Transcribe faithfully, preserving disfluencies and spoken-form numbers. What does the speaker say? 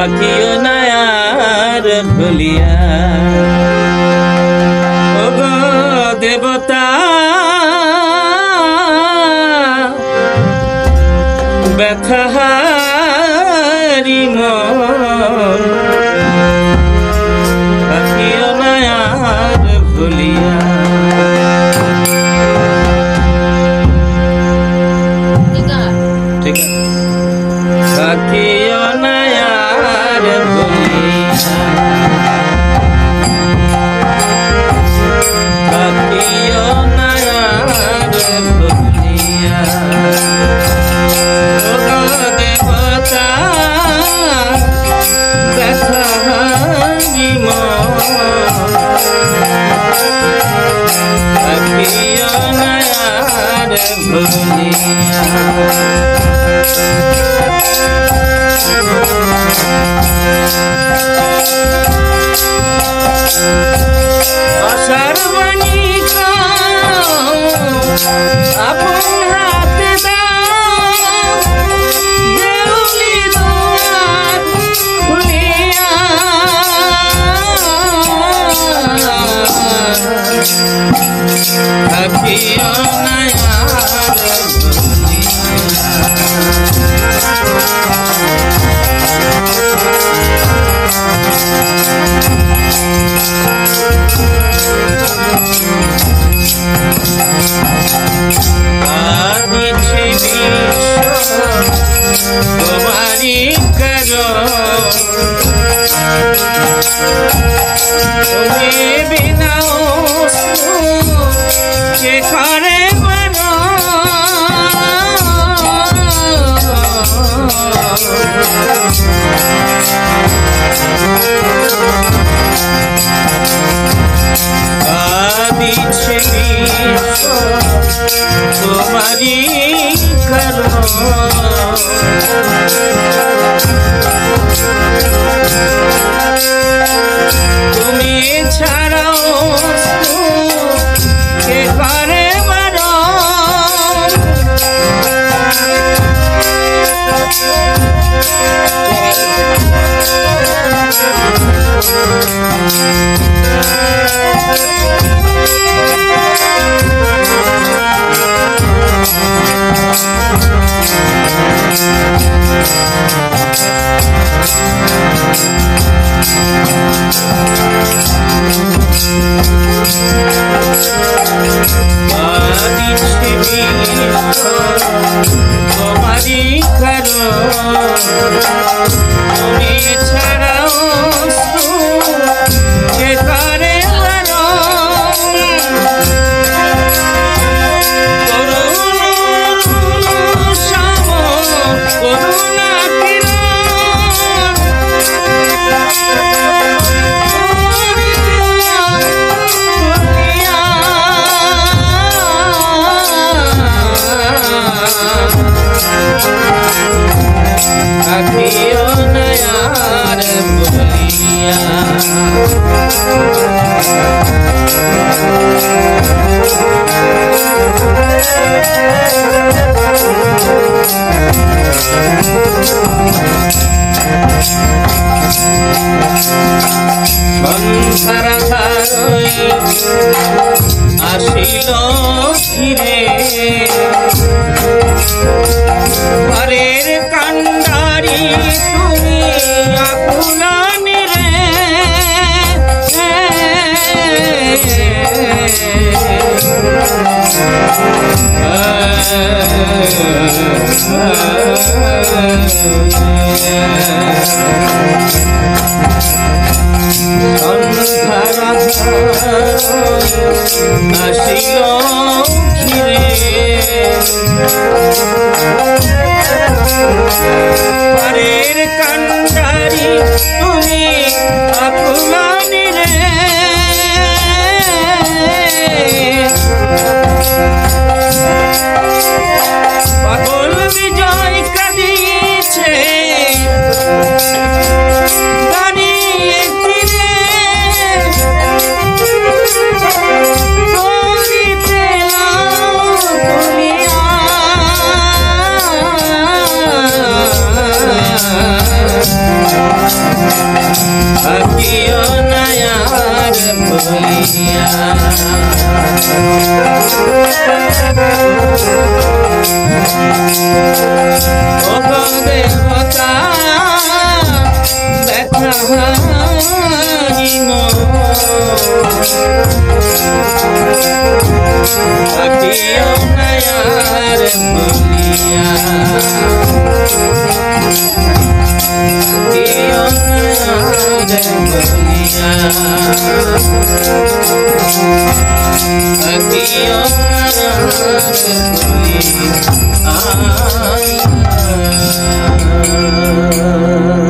आखियों ना यार खुलिया। ओगो देवता बैठा हारी मोर आखियों ना यार खुलिया। ठीक है आखियों ना यार खुलिया। अकियो नया बोलिया ओगो देवता बैठा हरि मोर अकियो नया बोलिया I